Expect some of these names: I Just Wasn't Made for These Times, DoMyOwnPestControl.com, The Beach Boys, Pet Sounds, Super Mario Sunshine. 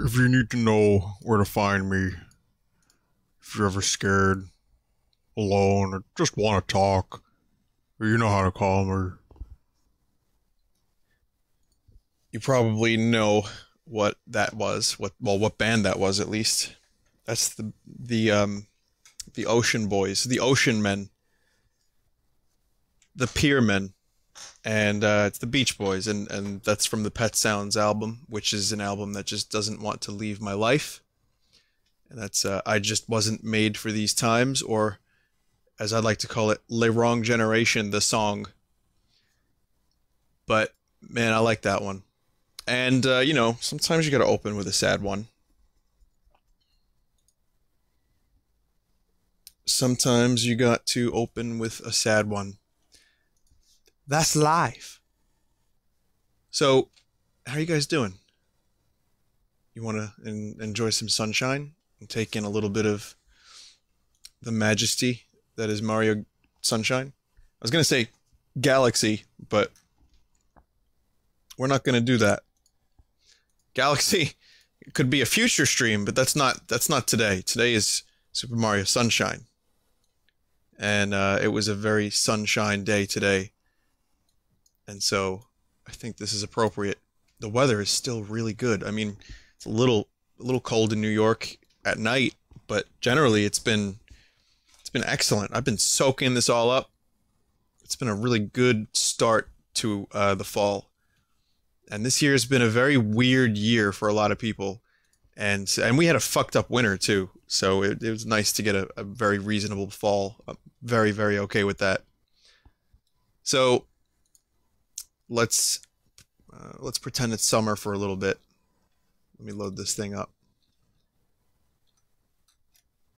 If you need to know where to find me, if you're ever scared, alone, or just want to talk, you know how to call me. You probably know what that was. What band that was, at least. That's the Ocean Boys, the Ocean Men, the Pier Men. And it's the Beach Boys, and that's from the Pet Sounds album, which is an album that just doesn't want to leave my life. And that's I Just Wasn't Made for These Times, or as I'd like to call it, Le Wrong Generation, the song. But, man, I like that one. And, you know, sometimes you gotta open with a sad one. Sometimes you got to open with a sad one. That's life. So, how are you guys doing? You want to enjoy some sunshine and take in a little bit of the majesty that is Mario Sunshine? I was going to say Galaxy, but we're not going to do that. Galaxy could be a future stream, but that's not today. Today is Super Mario Sunshine. And it was a very sunshine day today. And so, I think this is appropriate. The weather is still really good. I mean, it's a little cold in New York at night, but generally it's been excellent. I've been soaking this all up. It's been a really good start to the fall. And this year has been a very weird year for a lot of people. And we had a fucked up winter too. So it was nice to get a very reasonable fall. I'm very, very okay with that. So let's pretend it's summer for a little bit. Let me load this thing up.